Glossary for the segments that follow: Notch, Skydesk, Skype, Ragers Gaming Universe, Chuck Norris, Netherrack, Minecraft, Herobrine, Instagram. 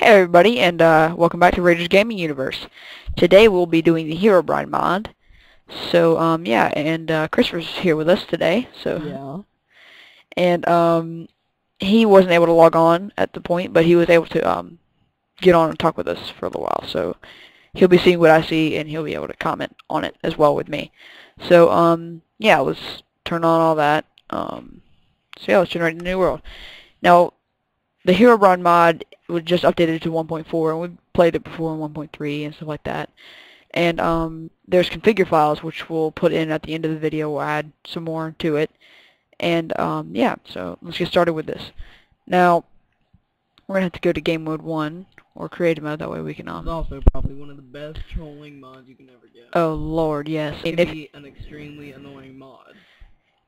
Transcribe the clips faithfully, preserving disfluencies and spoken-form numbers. Hey everybody, and uh, welcome back to Ragers Gaming Universe. Today we'll be doing the Herobrine mod. So um, yeah, and uh, Christopher's here with us today. So yeah, and um, he wasn't able to log on at the point, but he was able to um, get on and talk with us for a little while. So he'll be seeing what I see, and he'll be able to comment on it as well with me. So um, yeah, let's turn on all that. Um, so yeah, let's generate a new world. Now, the Herobrine mod was just updated to one point four, and we played it before in one point three and stuff like that. And um, there's configure files, which we'll put in at the end of the video. We'll add some more to it. And um, yeah, so let's get started with this. Now, we're going to have to go to game mode one, or creative mode, that way we can... Um, it's also probably one of the best trolling mods you can ever get. Oh lord, yes. It can be an extremely annoying mod.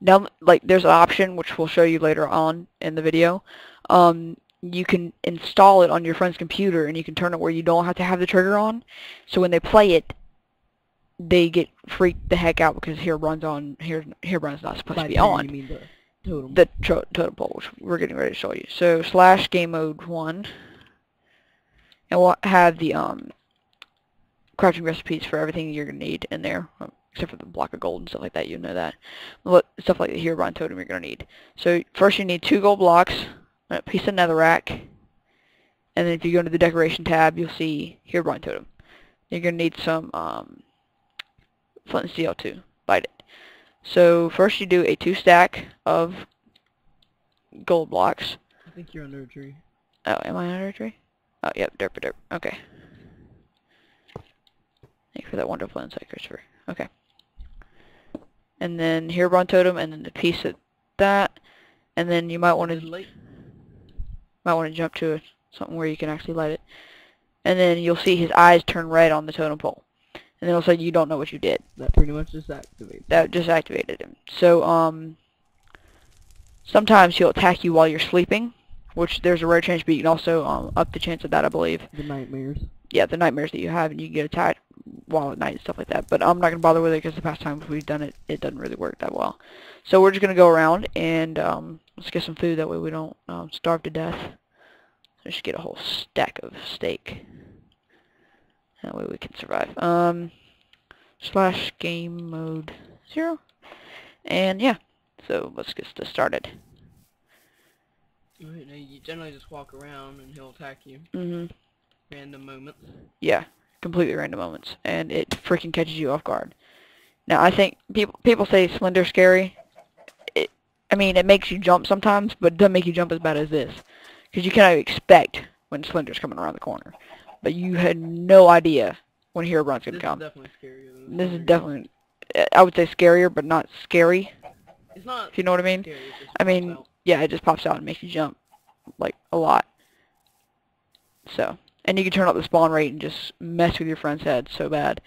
Now, like, there's an option, which we'll show you later on in the video. Um, you can install it on your friend's computer, and you can turn it where you don't have to have the trigger on, so when they play it, they get freaked the heck out because Herobrine's on. Herobrine's not supposed to be on. You mean the totem, the tro totem pole, which we're getting ready to show you. So slash game mode one, and we'll have the um crafting recipes for everything you're gonna need in there, except for the block of gold and stuff like that. You know that, but stuff like the Herobrine totem you're gonna need. So first, you need two gold blocks, a piece of netherrack, and then if you go into the decoration tab, you'll see Herobrine totem. You're going to need some um, flint and steel to bite it. So first you do a two stack of gold blocks. I think you're under a tree. Oh, am I under a tree? Oh, yep, derp a derp. Okay. Thanks for that wonderful insight, Christopher. Okay. And then Herobrine totem, and then the piece of that, and then you might want to... might want to jump to a, something where you can actually light it, and then you'll see his eyes turn red on the totem pole, and then it'll say you don't know what you did. That pretty much just activated. That just activated him. So um, sometimes he'll attack you while you're sleeping, which there's a rare chance, but you can also um, up the chance of that, I believe. The nightmares. Yeah, the nightmares that you have, and you can get attacked while at night and stuff like that. But I'm not gonna bother with it because the past times we've done it, it doesn't really work that well. So we're just gonna go around and um, let's get some food. That way we don't um, starve to death. Let's just get a whole stack of steak. That way we can survive. Um, slash game mode zero, and yeah. So let's get this started. You generally just walk around and he'll attack you. Mm-hmm. Random moments. Yeah, completely random moments, and it freaking catches you off guard. Now, I think people people say Slender's scary. It, I mean, it makes you jump sometimes, but it doesn't make you jump as bad as this, because you cannot expect when Slender's coming around the corner. But you had no idea when Herobrine's gonna come. This is definitely scarier than This is definitely, I would say scarier, but not scary. It's not. If you know what I mean? Scary, I mean, yeah, it just pops out and makes you jump like a lot. So. And you can turn up the spawn rate and just mess with your friend's head so bad.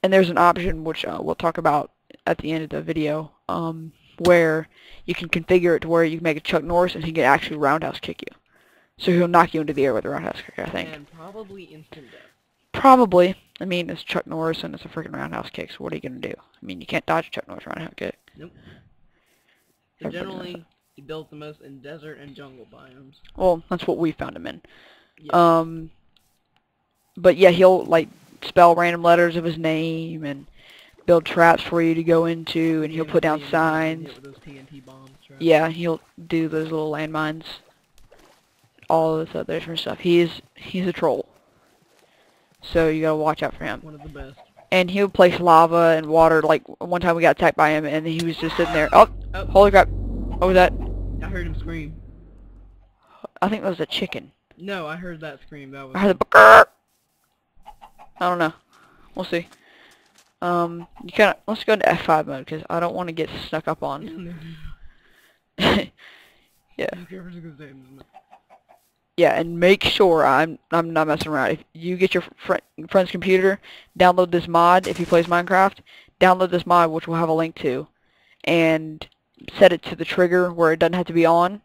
And there's an option, which uh, we'll talk about at the end of the video, um, where you can configure it to where you can make a Chuck Norris and he can actually roundhouse kick you. So he'll knock you into the air with a roundhouse kick, I think. And probably instant death. Probably. I mean, it's Chuck Norris and it's a freaking roundhouse kick, so what are you going to do? I mean, you can't dodge a Chuck Norris roundhouse kick. Nope. So generally, he builds the most in desert and jungle biomes. Well, that's what we found him in. Yeah. Um, but yeah, he'll like spell random letters of his name and build traps for you to go into, and he'll put down signs. Yeah, he'll do those little landmines, all this other different stuff. He's he's a troll, so you gotta watch out for him. One of the best. And he'll place lava and water. Like one time we got attacked by him, and he was just sitting there. Oh, oh. Holy crap! What was that? I heard him scream. I think that was a chicken. No, I heard that scream. That was. I heard the. I don't know. We'll see. Um, you kind of let's go into F five mode because I don't want to get stuck up on. Yeah. Yeah, and make sure I'm I'm not messing around. If you get your friend friend's computer, download this mod. If he plays Minecraft, download this mod, which we'll have a link to, and set it to the trigger where it doesn't have to be on.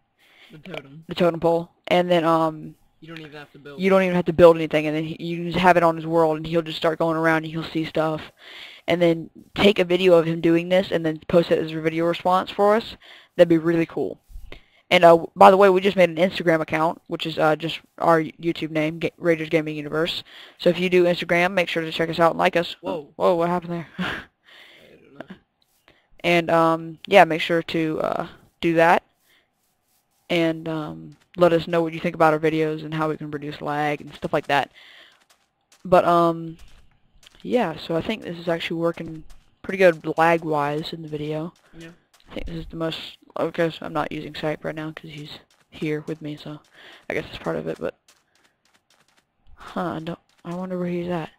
The totem. The totem pole. And then um, you don't even have to build. You don't even have to build anything, and then he, you just have it on his world, and he'll just start going around, and he'll see stuff, and then take a video of him doing this, and then post it as a video response for us. That'd be really cool. And uh, by the way, we just made an Instagram account, which is uh, just our YouTube name, Ga Ragers Gaming Universe. So if you do Instagram, make sure to check us out and like us. Whoa. Whoa, what happened there? I don't know. And, um, yeah, make sure to uh, do that. And um, let us know what you think about our videos and how we can reduce lag and stuff like that. But, um, yeah, so I think this is actually working pretty good lag-wise in the video. Yeah. I think this is the most... Okay, so I'm not using Skype right now because he's here with me, so I guess that's part of it. But huh, I don't. I wonder where he's at.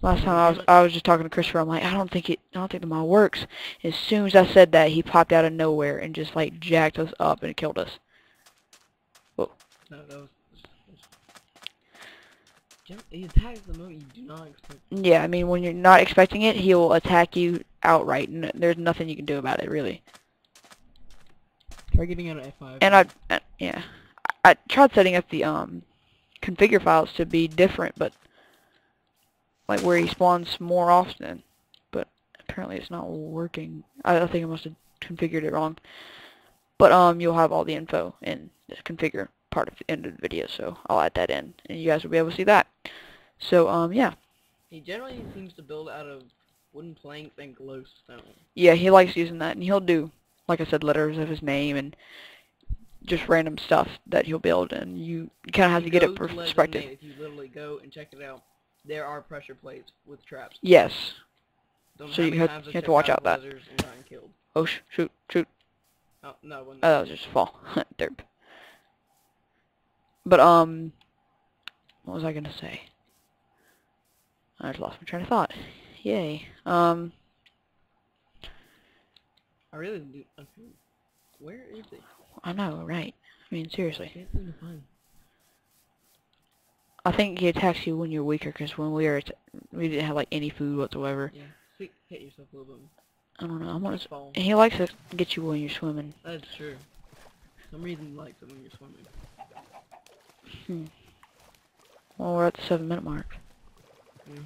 Last time I was, I was just talking to Christopher. I'm like, I don't think it. I don't think the mod works. As soon as I said that, he popped out of nowhere and just like jacked us up and killed us. Whoa. No, that was. He attacks the moment you do not expect it. Yeah, I mean, when you're not expecting it, he'll attack you outright, and there's nothing you can do about it, really. Try getting out of F five. And I, I yeah, I, I tried setting up the um configure files to be different, but like where he spawns more often, but apparently it's not working. I, I think I must have configured it wrong. But um, you'll have all the info in the configure part of the end of the video, so I'll add that in, and you guys will be able to see that. So um, yeah. He generally seems to build out of wooden planks and glowstone. Yeah, he likes using that, and he'll do, like I said, letters of his name and just random stuff that he'll build, and you, you kind of have to get it perspective. If you literally go and check it out, there are pressure plates with traps. Yes. So you have, you have to watch out that. Oh sh shoot shoot. Oh no, it wasn't. Oh, that was just a fall. Derp. But um, what was I gonna say? I just lost my train of thought. Yay. Um. I really do. Where is it? I know, right? I mean, seriously. I think he attacks you when you're weaker, because when we were, we didn't have like any food whatsoever. Yeah, hit yourself a little bit. I don't know. I'm gonna. He likes to get you when you're swimming. That's true. Some reason likes it when you're swimming. Hmm. Well, we're at the seven minute mark. Yeah.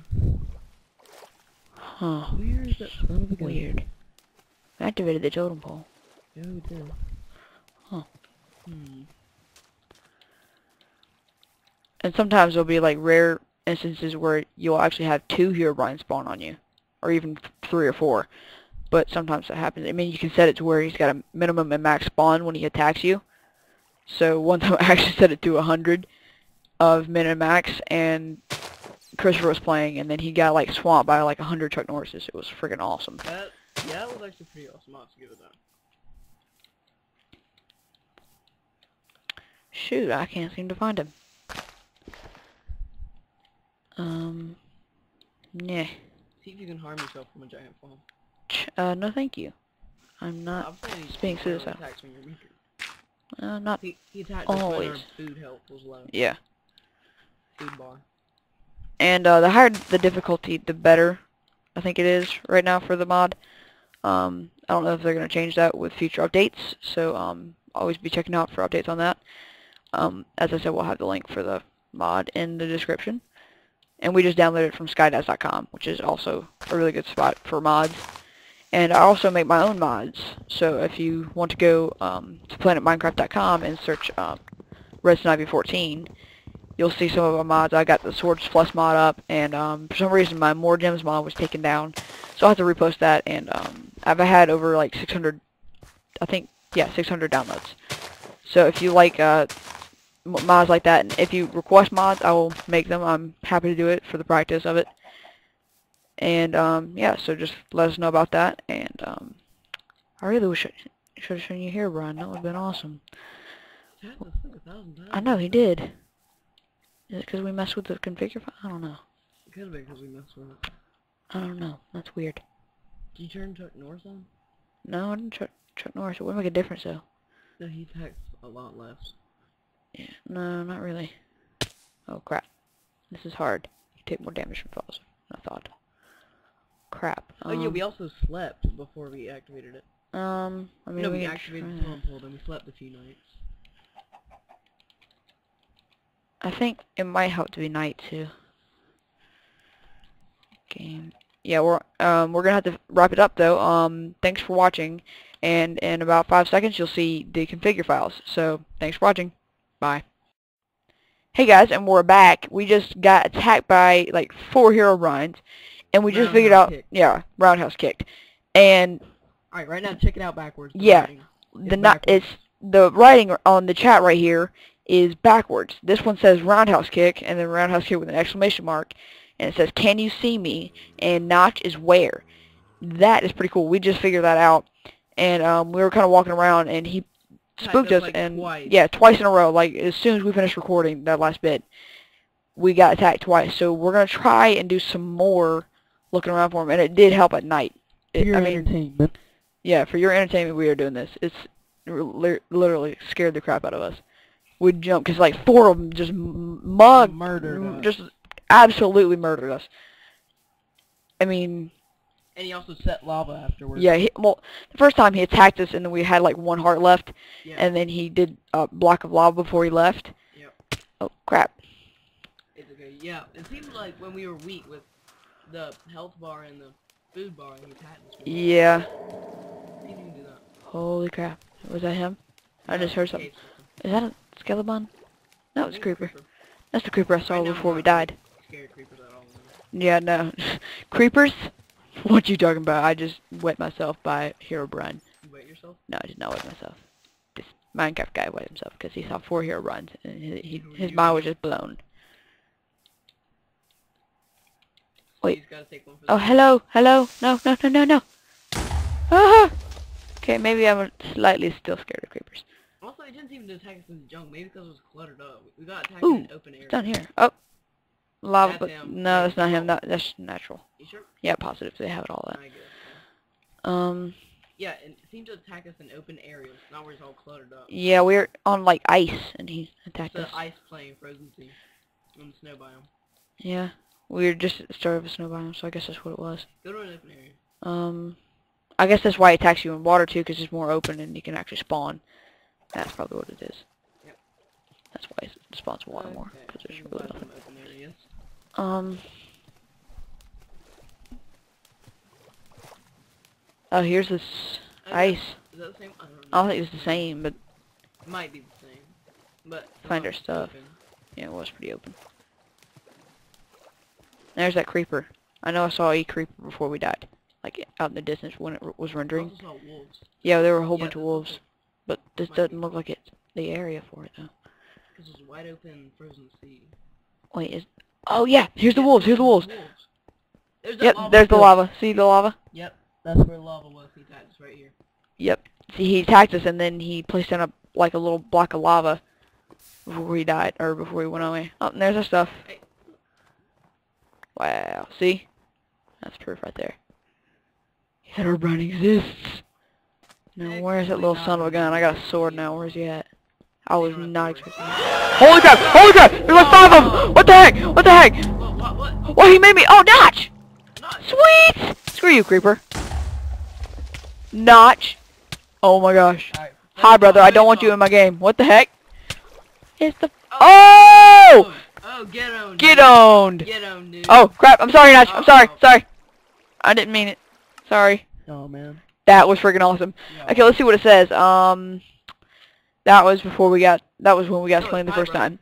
Huh. Where is that son of a weird. I activated the totem pole. Yeah, we did. Huh. Hmm. And sometimes there'll be like rare instances where you'll actually have two Herobrine spawn on you. Or even three or four. But sometimes that happens. I mean, you can set it to where he's got a minimum and max spawn when he attacks you. So one time I actually set it to one hundred of min and max, and Christopher was playing, and then he got like swamped by like one hundred Chuck Norrises. It was freaking awesome. That, yeah, that was actually pretty awesome. I'll have to give it that. Shoot, I can't seem to find him. Um, yeah. See if you can harm yourself from a giant fall. Uh, no thank you. I'm not being suicidal. Uh, not he, he always. Food help was low. Yeah. Food bar. And uh, the higher the difficulty, the better I think it is right now for the mod. Um, I don't know if they're going to change that with future updates, so um, always be checking out for updates on that. Um, as I said, we'll have the link for the mod in the description. And we just downloaded it from Skydesk dot com, which is also a really good spot for mods. And I also make my own mods, so if you want to go um, to planet minecraft dot com and search uh, redstone ivy fourteen, you'll see some of my mods. I got the Swords Plus mod up, and um, for some reason my More Gems mod was taken down, so I'll have to repost that, and um, I've had over like six hundred, I think, yeah, six hundred downloads. So if you like uh, mods like that, and if you request mods, I will make them. I'm happy to do it for the practice of it. And, um, yeah, so just let us know about that, and, um, I really wish I should have shown you here, Brian. That would have been awesome. I know, he did. Is it because we messed with the configure file? I don't know. It could have been because we messed with it. I don't know. That's weird. Did you turn Chuck Norris on? No, I didn't turn Chuck Norris. It wouldn't make a difference, though. No, he attacks a lot less. Yeah, no, not really. Oh, crap. This is hard. You take more damage from falls than I thought. Crap. Oh um, yeah, we also slept before we activated it. Um, I mean, no, we, we activated the totem pole and we slept a few nights. I think it might help to be night too. Game. Yeah, we're um we're gonna have to wrap it up though. Um, thanks for watching, and in about five seconds you'll see the configure files. So thanks for watching. Bye. Hey guys, and we're back. We just got attacked by like four Herobrines, and we just roundhouse figured out kicked. yeah roundhouse kicked. And all right, right now check it out backwards. The yeah, the not it's the writing on the chat right here is backwards. This one says roundhouse kick, and then roundhouse kick with an exclamation mark, and it says "Can you see me?" and Notch is where. That is pretty cool. We just figured that out, and um, we were kind of walking around, and he spooked us, like and twice. yeah, twice in a row. Like as soon as we finished recording that last bit, we got attacked twice. So we're gonna try and do some more looking around for him, and it did help at night. It, for your I mean, entertainment. Yeah, for your entertainment, we are doing this. It's li literally scared the crap out of us. We jumped because like four of them just mugged, murdered, us. just absolutely murdered us. I mean. And he also set lava afterwards. Yeah, he, well, the first time he attacked us, and then we had like one heart left, yeah. and then he did a block of lava before he left. Yep. Oh crap. It's okay. Yeah, it seemed like when we were weak with the health bar and the food bar, and he attacked us. Yeah. He didn't do that. Holy crap! Was that him? I yeah, just heard something. Is that a Skelebon? No, it's a creeper. creeper. That's the creeper I saw right before we died. Scared creepers at all. Yeah, no, creepers. What you talking about? I just wet myself by Herobrine. You wet yourself? No, I did not wet myself. This Minecraft guy wet himself because he saw four Herobrines and he, he, his mind was just blown. Wait. Oh, hello, hello. No, no, no, no, no. Ah! Okay, maybe I'm slightly still scared of creepers. Also, it didn't seem to attack us in the jungle. Maybe because it was cluttered up. We got attacked in open air. It's down here. Oh. Lava, but no, that's not him. That, that's natural. You sure? Yeah, positive. They have it all that. I guess, yeah. Um. Yeah, and it seemed to attack us in open areas, not where it's all cluttered up. Yeah, we're on like ice, and he attacked us. The ice plane, frozen sea, on the snow biome. Yeah, we were just at the start of a snow biome, so I guess that's what it was. Go to an open area. Um, I guess that's why it attacks you in water too, because it's more open and you can actually spawn. That's probably what it is. Yep. That's why it spawns in water okay. more, because there's really nothing. Um. Oh, here's this ice. Is that the same? I don't know. I don't think it's the same, but it might be the same. But find our stuff. Open. Yeah, it was pretty open. There's that creeper. I know I saw a creeper before we died, like out in the distance when it was rendering. I also saw wolves. Yeah, there were a whole yeah, bunch of wolves, cool. but this might doesn't look cool. like it's the area for it though. Because it's wide open, frozen sea. Wait, is Oh yeah, here's yeah, the wolves, here's the wolves. wolves. There's the yep, lava there's the lava. See the lava? Yep, that's where lava was. He attacked us right here. Yep. See, he attacked us and then he placed in a, like a little block of lava before he died, or before he went away. Oh, and there's our stuff. Hey. Wow, see? That's proof right there. Herobrine exists. Now, hey, where's that little son of a gun? I got a sword now, where's he at? I was not expecting that. Holy crap! Holy crap! There's like five of them! What the heck? What the heck? What, what, what? Well, he made me- Oh, Notch! Notch! Sweet! Screw you, creeper. Notch! Oh my gosh. Right. Hi, brother. I don't want you in my game. What the heck? It's the- Oh! Oh, get owned. Get owned. Get owned, dude. Oh, crap. I'm sorry, Notch. I'm sorry. Sorry. I didn't mean it. Sorry. Oh, man. That was freaking awesome. Okay, let's see what it says. Um... That was before we got, that was when we got oh, slain the first brother. time.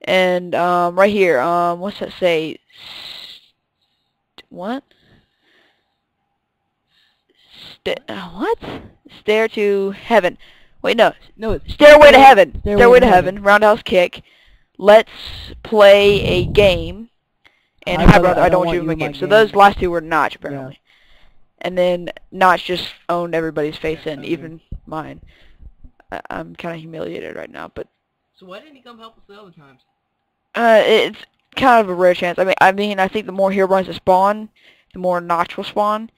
And, um, right here, um, what's that say? St what? St what? Stair to heaven. Wait, no. No, it's Stairway, Stairway to heaven. Stairway, Stairway to heaven. heaven. Roundhouse kick. Let's play a game. And hi, brother, I don't want you in my game. game. So those last two were Notch, apparently. Yeah. And then Notch just owned everybody's face yeah, in, okay. even mine. I'm kind of humiliated right now, but... So why didn't he come help us the other times? Uh, it's kind of a rare chance. I mean, I mean, I think the more Herobrines that spawn, the more Notch will spawn.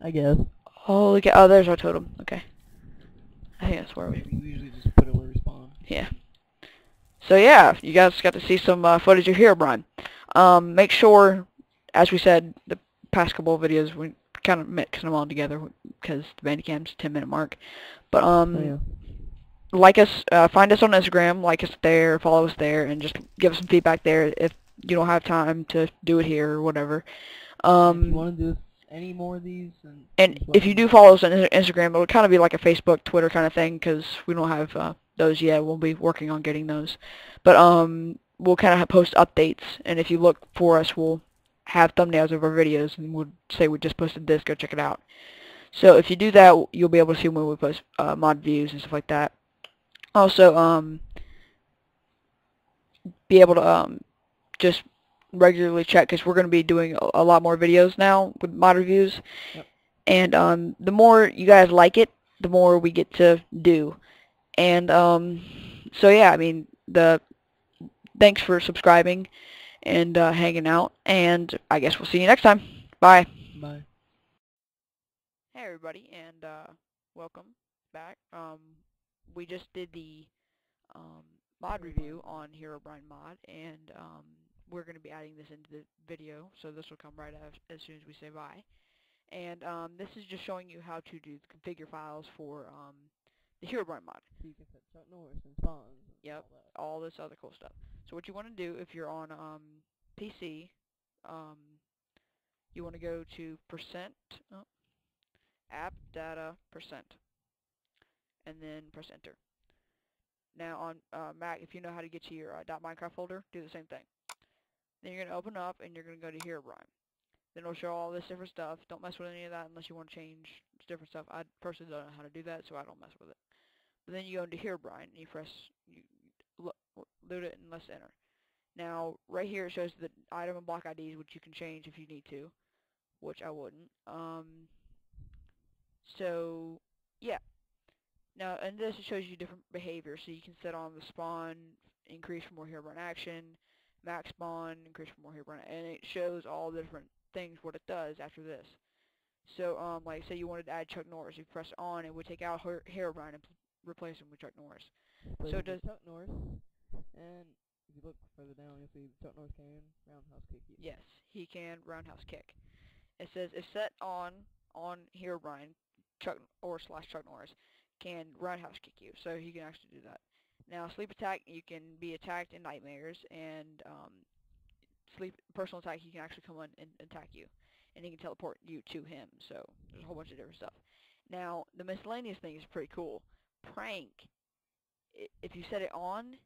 I guess. Holy cow. Oh, there's our totem. Okay. I think that's where we... We usually just put it where we spawn. Yeah. So, yeah. You guys got to see some uh, footage of Herobrine. Um, make sure, as we said, the past couple of videos, we kind of mixing them all together because the Bandicam's ten minute mark. But, um... Oh, yeah. Like us, uh, find us on Instagram, like us there, follow us there, and just give us some feedback there if you don't have time to do it here or whatever. Um, if you want to do this any more of these. And, and if you do follow us on Instagram, it'll kind of be like a Facebook, Twitter kind of thing, because we don't have uh, those yet. We'll be working on getting those. But um, we'll kind of post updates, and if you look for us, we'll have thumbnails of our videos, and we'll say we just posted this, go check it out. So if you do that, you'll be able to see when we post uh, mod views and stuff like that. Also, um, be able to um, just regularly check, because we're going to be doing a, a lot more videos now with mod reviews. Yep. And um, the more you guys like it, the more we get to do. And um, so yeah, I mean, the thanks for subscribing and uh, hanging out. And I guess we'll see you next time. Bye. Bye. Hey everybody, and uh, welcome back. Um, we just did the um, mod review on Herobrine mod, and um, we're going to be adding this into the video, so this will come right out as soon as we say bye. And um, this is just showing you how to do the configure files for um, the Herobrine mod. So you can put Chuck Norris and songs. Yep, all, all this other cool stuff. So what you want to do if you're on um, P C, um, you want to go to percent. Oh, app data percent, and then press enter. Now on uh, Mac, if you know how to get to your uh, .minecraft folder, do the same thing. Then you're going to open up and you're going to go to Herobrine. Then it'll show all this different stuff. Don't mess with any of that unless you want to change different stuff. I personally don't know how to do that, so I don't mess with it. But then you go into Herobrine and you press you load it and let's enter. Now right here it shows the item and block I Ds, which you can change if you need to, which I wouldn't. Um, So, yeah. Now, and this shows you different behavior. So you can set on the spawn, increase for more Herobrine action, max spawn, increase for more Herobrine, and it shows all the different things, what it does after this. So, um, like, say you wanted to add Chuck Norris, you press on, it would take out her Herobrine and replace him with Chuck Norris. So, so it does Chuck Norris, and if you look further down, you'll see Chuck Norris can roundhouse kick you. Yes, he can roundhouse kick. It says, if set on, on Herobrine, Chuck or slash Chuck Norris can roundhouse kick you, so he can actually do that. Now, sleep attack, you can be attacked in nightmares, and um, sleep personal attack, he can actually come on and attack you, and he can teleport you to him. So there's a whole bunch of different stuff. Now, the miscellaneous thing is pretty cool. Prank, if you set it on,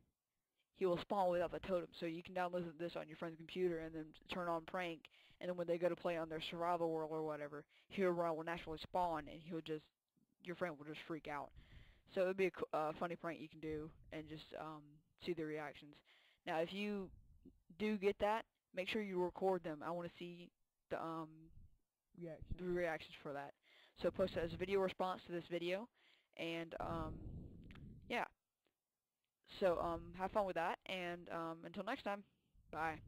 he will spawn without the totem. So you can download this on your friend's computer and then turn on prank, and then when they go to play on their survival world or whatever, Herobrine will naturally spawn, and he'll just, your friend will just freak out. So it would be a uh, funny prank you can do, and just um, see their reactions. Now, if you do get that, make sure you record them. I want to see the, um, Reaction. the reactions for that. So post it as a video response to this video, and um, yeah. So um, have fun with that, and um, until next time, bye.